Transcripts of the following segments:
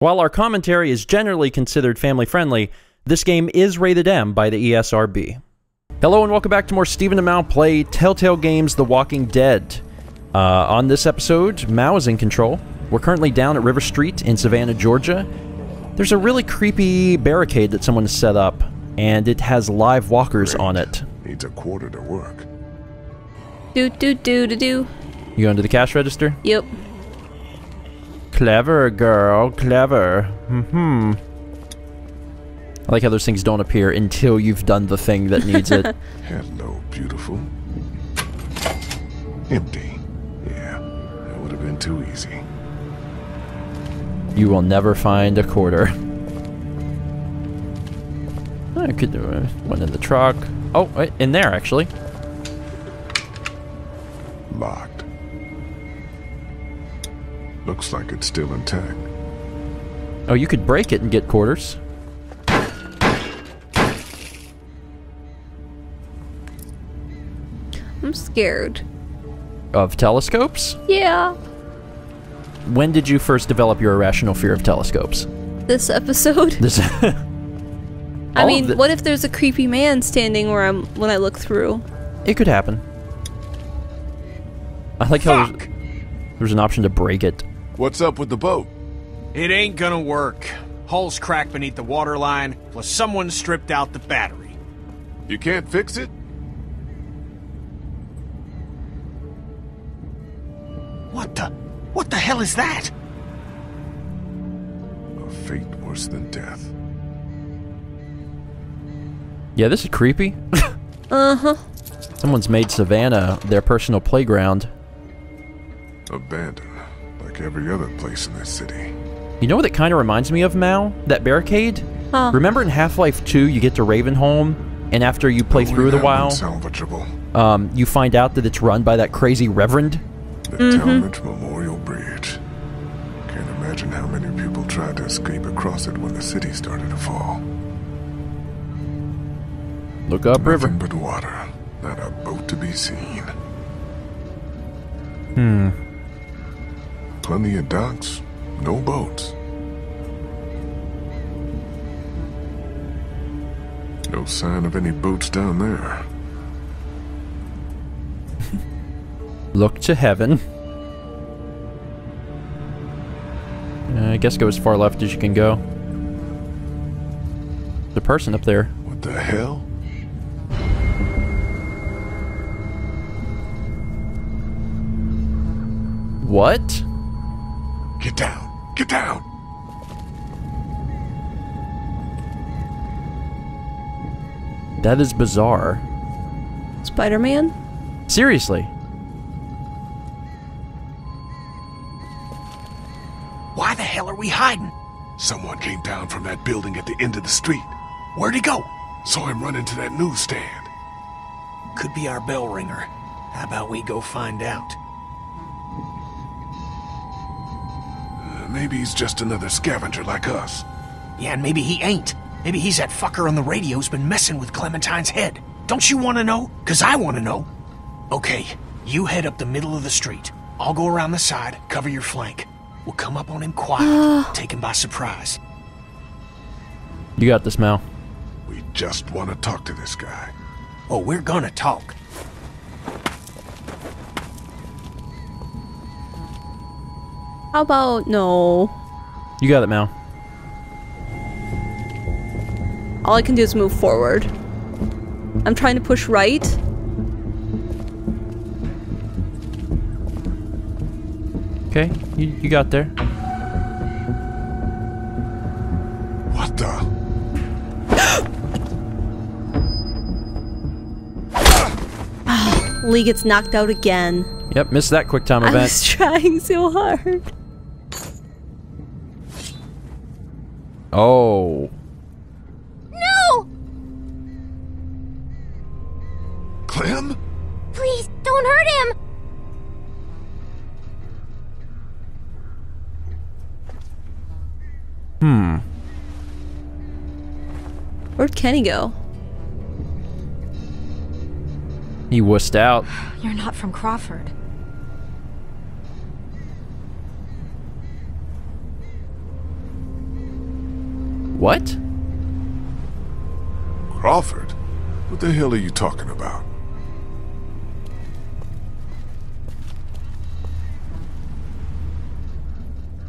While our commentary is generally considered family-friendly, this game is rated M by the ESRB. Hello and welcome back to more Stephen and Mao play Telltale Games The Walking Dead. On this episode, Mao is in control. We're currently down at River Street in Savannah, Georgia. There's a really creepy barricade that someone has set up, and it has live walkers on it. Needs a quarter to work. Do-do-do-do-do. You going to the cash register? Yep. Clever girl, clever. Mm-hmm. I like how those things don't appear until you've done the thing that needs it. Hello, beautiful. Empty. Yeah, that would have been too easy. You will never find a quarter. I could do one in the truck. Oh, wait, in there actually. Locked. Looks like it's still intact. Oh, you could break it and get quarters. I'm scared. Of telescopes? Yeah. When did you first develop your irrational fear of telescopes? This episode. I mean, what if there's a creepy man standing where when I look through? It could happen. I like how there's an option to break it. What's up with the boat? It ain't gonna work. Hull's cracked beneath the waterline, plus someone stripped out the battery. You can't fix it? What the hell is that? A fate worse than death. Yeah, this is creepy. Uh-huh. Someone's made Savannah their personal playground. Abandoned, like every other place in this city. You know what it kind of reminds me of, Mao? That barricade? Huh. Remember in Half-Life 2, you get to Ravenholm, and after you play through it a while, you find out that it's run by that crazy Reverend? The Talmadge Memorial Bridge. Can't imagine how many people tried to escape across it when the city started to fall. Look up, River. Nothing but water, not a boat to be seen. Hmm. Plenty of docks, no boats. No sign of any boats down there. Look to heaven. I guess go as far left as you can go. The person up there. What the hell? What? Get down! Get down! That is bizarre. Spider-Man? Seriously. Why the hell are we hiding? Someone came down from that building at the end of the street. Where'd he go? Saw him run into that newsstand. Could be our bell ringer. How about we go find out? Maybe he's just another scavenger like us. Yeah, and maybe he ain't. Maybe he's that fucker on the radio who's been messing with Clementine's head. Don't you want to know? Because I want to know. Okay, you head up the middle of the street. I'll go around the side, cover your flank. We'll come up on him quiet, take him by surprise. You got this, Mal. We just want to talk to this guy. Oh, we're gonna talk. How about no? You got it, Mal. All I can do is move forward. I'm trying to push right. Okay, you got there. What the? Oh, Lee gets knocked out again. Yep, missed that quick time event. I was trying so hard. Oh. No! Clem? Please, don't hurt him! Hmm. Where'd Kenny go? He wussed out. You're not from Crawford. What? Crawford? What the hell are you talking about?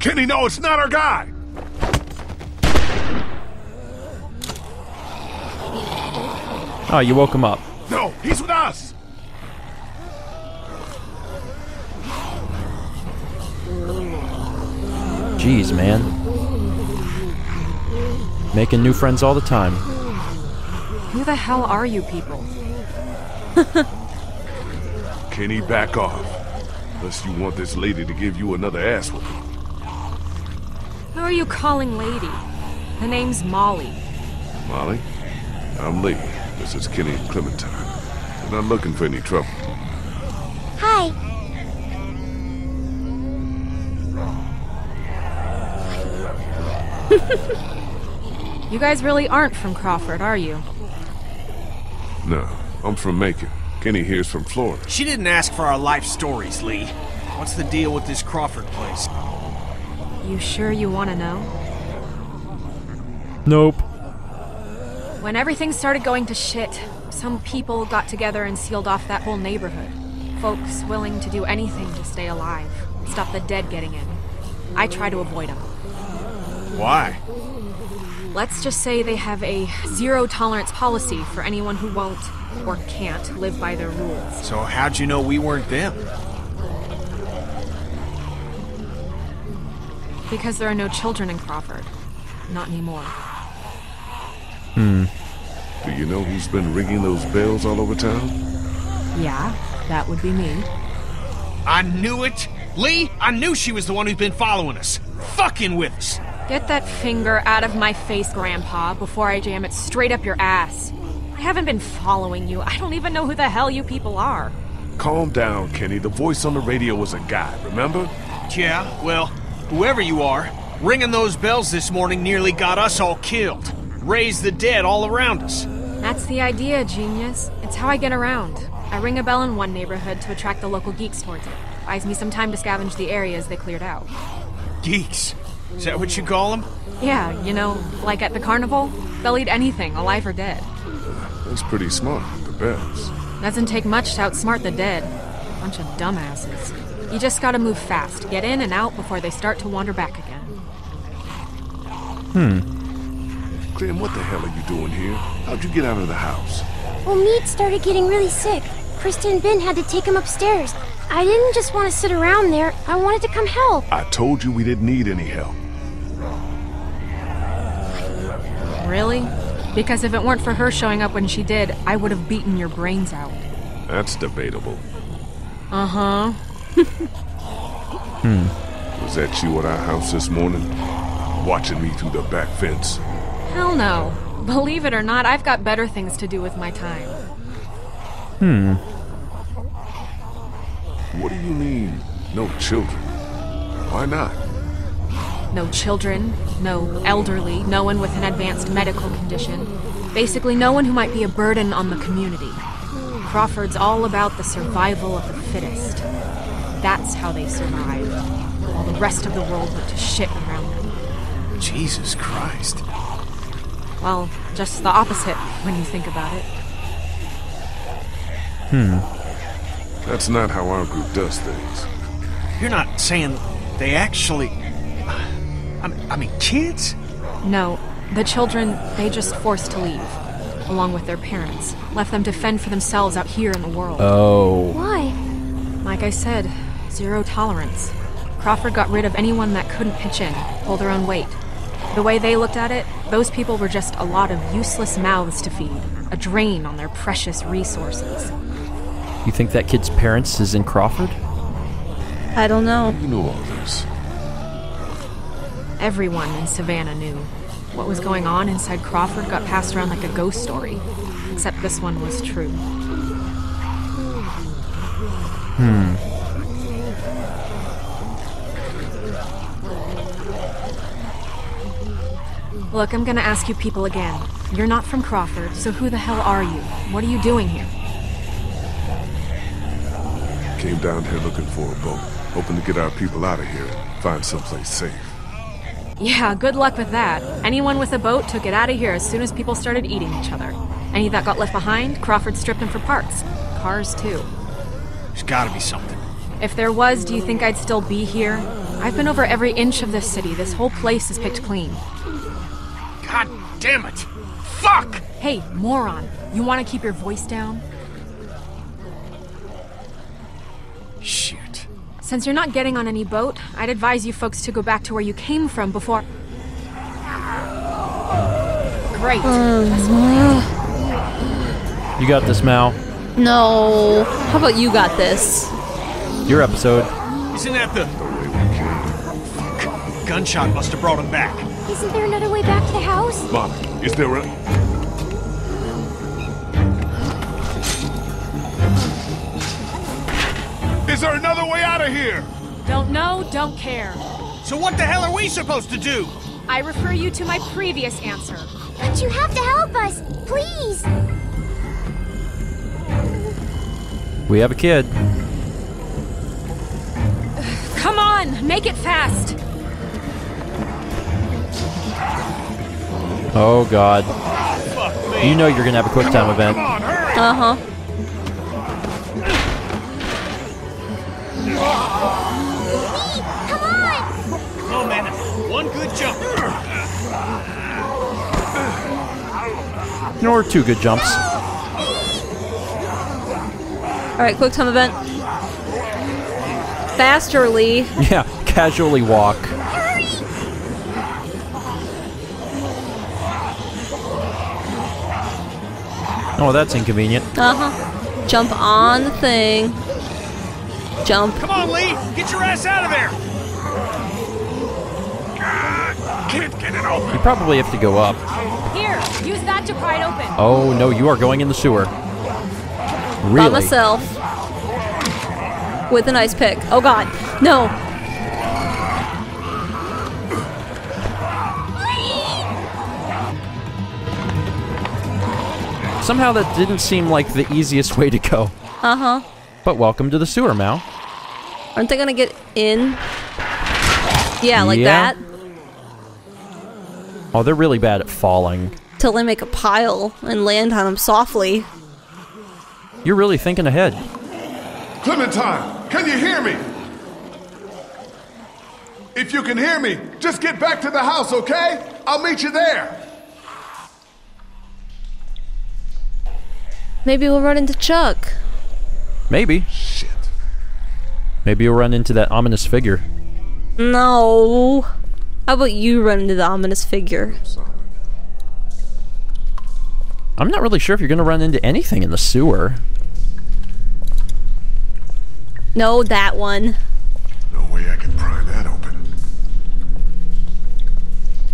Kenny, no, it's not our guy! Oh, you woke him up. No, he's with us! Jeez, man. Making new friends all the time. Who the hell are you people? Kenny, back off. Unless you want this lady to give you another ass whooping. Who are you calling lady? Her name's Molly. Molly? I'm Lee. This is Kenny and Clementine. We're not looking for any trouble. Hi. You guys really aren't from Crawford, are you? No, I'm from Macon. Kenny here's from Florida. She didn't ask for our life stories, Lee. What's the deal with this Crawford place? You sure you want to know? Nope. When everything started going to shit, some people got together and sealed off that whole neighborhood. Folks willing to do anything to stay alive, stop the dead getting in. I try to avoid them. Why? Let's just say they have a zero-tolerance policy for anyone who won't or can't live by their rules. So how'd you know we weren't them? Because there are no children in Crawford. Not anymore. Hmm. Do you know who's been ringing those bells all over town? Yeah, that would be me. I knew it! Lee, I knew she was the one who's been following us. Fucking with us! Get that finger out of my face, Grandpa, before I jam it straight up your ass. I haven't been following you. I don't even know who the hell you people are. Calm down, Kenny. The voice on the radio was a guy, remember? Yeah, well, whoever you are, ringing those bells this morning nearly got us all killed. Raised the dead all around us. That's the idea, genius. It's how I get around. I ring a bell in one neighborhood to attract the local geeks towards it. Buys me some time to scavenge the areas they cleared out. Geeks? Is that what you call them? Yeah, you know, like at the carnival, they'll eat anything, alive or dead. That's pretty smart, the bells. Doesn't take much to outsmart the dead. Bunch of dumbasses. You just gotta move fast, get in and out before they start to wander back again. Clem, what the hell are you doing here? How'd you get out of the house? Well, Mead started getting really sick. Krista and Ben had to take him upstairs. I didn't just want to sit around there, I wanted to come help. I told you we didn't need any help. Really? Because if it weren't for her showing up when she did, I would have beaten your brains out. That's debatable. Uh-huh. Was that you at our house this morning? Watching me through the back fence? Hell no. Believe it or not, I've got better things to do with my time. What do you mean, no children? Why not? No children, no elderly, no one with an advanced medical condition. Basically no one who might be a burden on the community. Crawford's all about the survival of the fittest. That's how they survived, while the rest of the world went to shit around them. Jesus Christ. Well, just the opposite when you think about it. That's not how our group does things. You're not saying they actually... I mean, kids? No, the children, they just forced to leave, along with their parents. Left them to fend for themselves out here in the world. Oh. Why? Like I said, zero tolerance. Crawford got rid of anyone that couldn't pitch in, pull their own weight. The way they looked at it, those people were just a lot of useless mouths to feed, a drain on their precious resources. You think that kid's parents is in Crawford? I don't know. You know all this. Everyone in Savannah knew. What was going on inside Crawford got passed around like a ghost story. Except this one was true. Look, I'm gonna ask you people again. You're not from Crawford, so who the hell are you? What are you doing here? Came down here looking for a boat, hoping to get our people out of here, find someplace safe. Yeah, good luck with that. Anyone with a boat took it out of here as soon as people started eating each other. Any that got left behind, Crawford stripped them for parts. Cars, too. There's gotta be something. If there was, do you think I'd still be here? I've been over every inch of this city. This whole place is picked clean. God damn it! Fuck! Hey, moron. You want to keep your voice down? Shit. Since you're not getting on any boat, I'd advise you folks to go back to where you came from before... Great. You got this, Mao. No. How about you got this? Your episode. Isn't that the... Fuck. Gunshot must have brought him back. Isn't there another way back to the house? Mom, is there a... Is there another way out of here? Don't know, don't care. So what the hell are we supposed to do? I refer you to my previous answer. But you have to help us, please. We have a kid. Come on, make it fast. Oh, God. Oh, fuck me. You know you're going to have a quick time event. Come on, hurry. Uh-huh. One good jump. Or two good jumps. Alright, quick time event. Faster, Lee. Yeah, casually walk. Hurry. Oh, that's inconvenient. Uh-huh. Jump on the thing. Jump. Come on, Lee! Get your ass out of there! You probably have to go up. Here, use that to pry it open. Oh no, you are going in the sewer. Really? By myself. With an ice pick. Oh God, no. Somehow that didn't seem like the easiest way to go. Uh huh. But welcome to the sewer, Mao. Aren't they gonna get in? Yeah, like that. Oh, they're really bad at falling. Till they make a pile and land on them softly. You're really thinking ahead. Clementine, can you hear me? If you can hear me, just get back to the house, okay? I'll meet you there. Maybe we'll run into Chuck. Maybe. Shit. Maybe you'll run into that ominous figure. No. How about you run into the ominous figure? I'm not really sure if you're gonna run into anything in the sewer. No, that one. No way I can pry that open.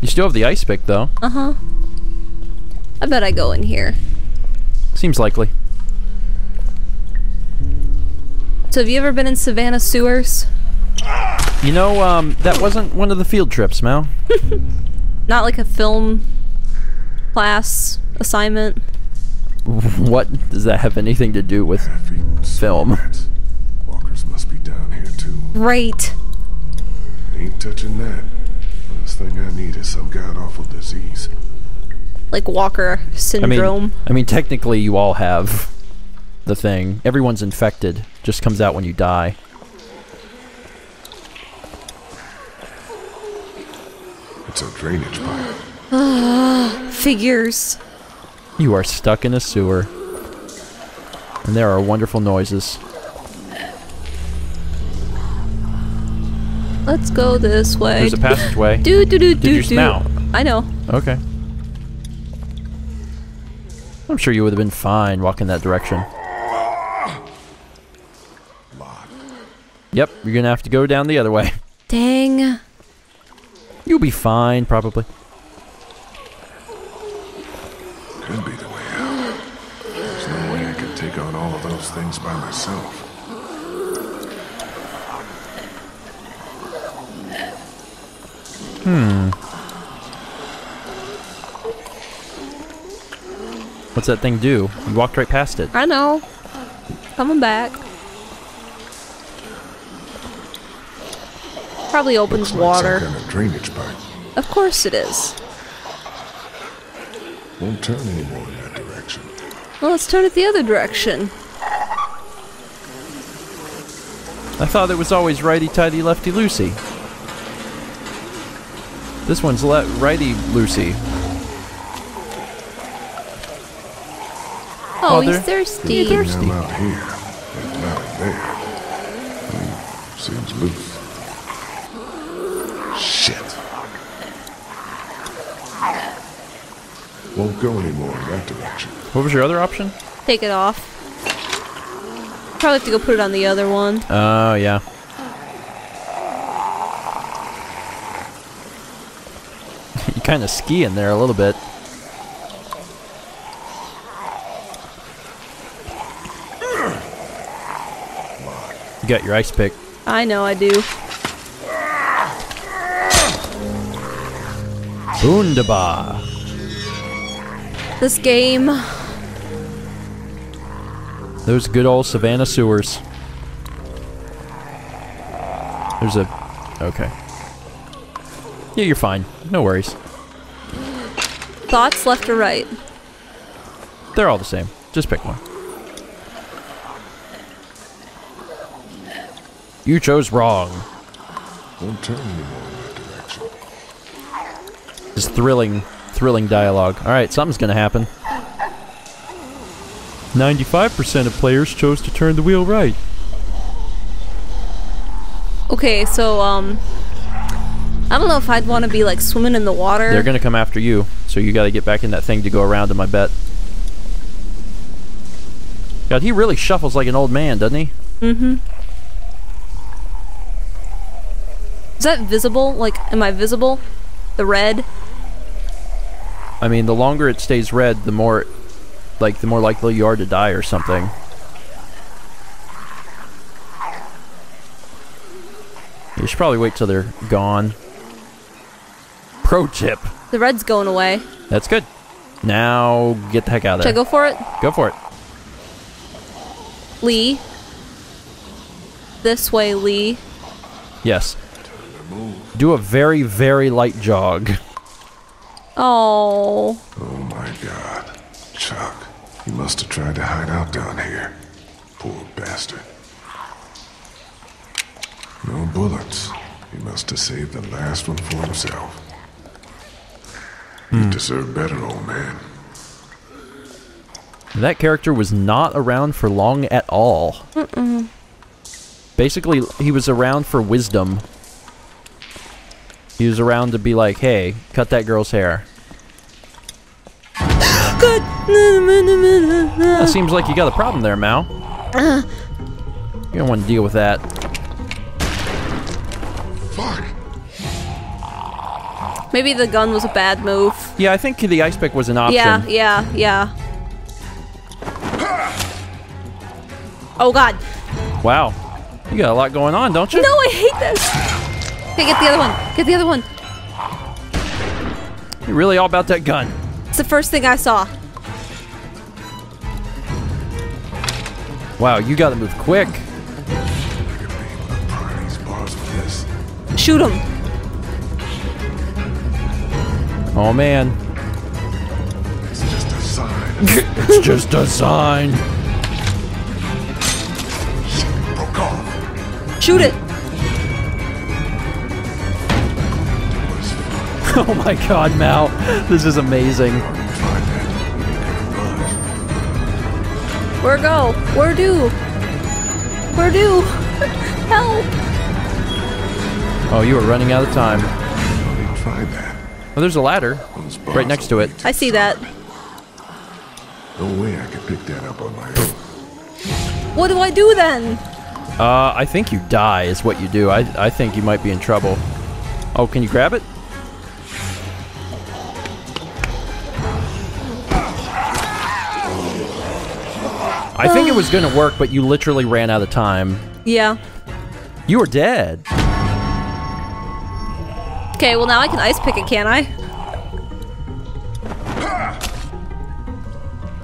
You still have the ice pick, though. Uh-huh. I bet I go in here. Seems likely. So have you ever been in Savannah sewers? You know, that wasn't one of the field trips, Mao. Not like a film class assignment. What does that have anything to do with film? Walkers must be down here too. Right. Ain't touching that. Last thing I need is some god awful disease. Like Walker syndrome. I mean, technically, you all have the thing. Everyone's infected. Just comes out when you die. It's a drainage pipe. Figures. You are stuck in a sewer. And there are wonderful noises. Let's go this way. There's a passageway. Did you smell? I know. Okay. I'm sure you would have been fine walking that direction. Yep, you're gonna have to go down the other way. Dang. You'll be fine, probably. Could be the way out. There's no way I could take on all of those things by myself. Hmm. What's that thing do? You walked right past it. I know. Coming back. Probably opens water. Looks like some kind of drainage pipe. Of course it is. Won't turn anymore in that direction. Well, let's turn it the other direction. I thought it was always righty-tighty, lefty-loosey. This one's righty-loosey. Oh, he's thirsty. He's thirsty. Out here, and now there. He seems loose. Shit. Won't go anymore in that direction. What was your other option? Take it off. Probably have to go put it on the other one. Oh, yeah. You kind of ski in there a little bit. You got your ice pick. I know I do. Boondaba. This game. Those good old Savannah sewers. There's a... Okay. Yeah, you're fine. No worries. Thoughts left or right? They're all the same. Just pick one. You chose wrong. Don't turn anymore in that direction. Just thrilling dialogue. Alright, something's gonna happen. 95% of players chose to turn the wheel right. Okay, so, I don't know if I'd want to be, like, swimming in the water. They're gonna come after you, so you gotta get back in that thing to go around them, I bet. God, he really shuffles like an old man, doesn't he? Mm-hmm. Is that visible? Like, am I visible? The red? I mean, the longer it stays red, the more... like, the more likely you are to die or something. You should probably wait till they're gone. Pro tip. The red's going away. That's good. Now, get the heck out of there. Should I go for it? Go for it. Lee. This way, Lee. Yes. Do a very, very light jog. Oh. Oh my god. Chuck. He must have tried to hide out down here. Poor bastard. No bullets. He must have saved the last one for himself. You deserve better, old man. That character was not around for long at all. Mm-mm. Basically, he was around for wisdom. He was around to be like, hey, cut that girl's hair. Good. That seems like you got a problem there, Mao. You don't want to deal with that. Fuck. Maybe the gun was a bad move. Yeah, I think the ice pick was an option. Yeah. Oh, God. Wow. You got a lot going on, don't you? No, I hate this. Okay, get the other one. Get the other one. You're really all about that gun. It's the first thing I saw. Wow, you gotta move quick. Shoot him. Oh man. It's just a sign. It's just a sign. Shoot it. Oh my god, Mao. This is amazing. Where go? Where do? Where do? Help! Oh, you were running out of time. Oh, there's a ladder right next to it. I see that. No way I could pick that up on my own. What do I do then? I think you die is what you do. I think you might be in trouble. Oh, can you grab it? I think it was going to work, but you literally ran out of time. Yeah. You were dead. Okay, well now I can ice pick it, can't I?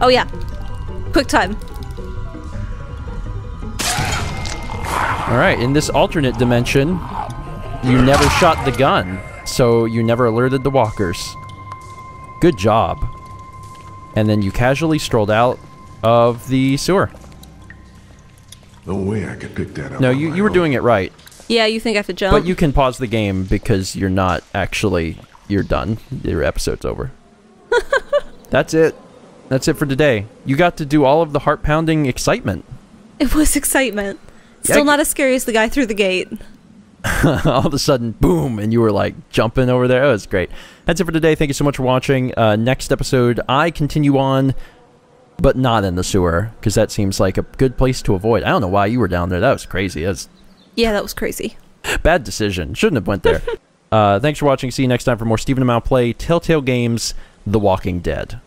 Oh yeah. Quick time. Alright, in this alternate dimension, you never shot the gun. so you never alerted the walkers. Good job. And then you casually strolled out of the sewer. No way I could pick that up. No, you were doing it right. Yeah, you think I have to jump? But you can pause the game because you're not actually... You're done. Your episode's over. That's it. That's it for today. You got to do all of the heart-pounding excitement. It was excitement. Still yeah, not as scary as the guy through the gate. All of a sudden, boom, and you were like jumping over there. It was great. That's it for today. Thank you so much for watching. Next episode, I continue on, but not in the sewer, because that seems like a good place to avoid. I don't know why you were down there. That was crazy. Yeah, that was crazy. Bad decision. Shouldn't have went there. Thanks for watching. See you next time for more Stephen and Mao Play, Telltale Games, The Walking Dead.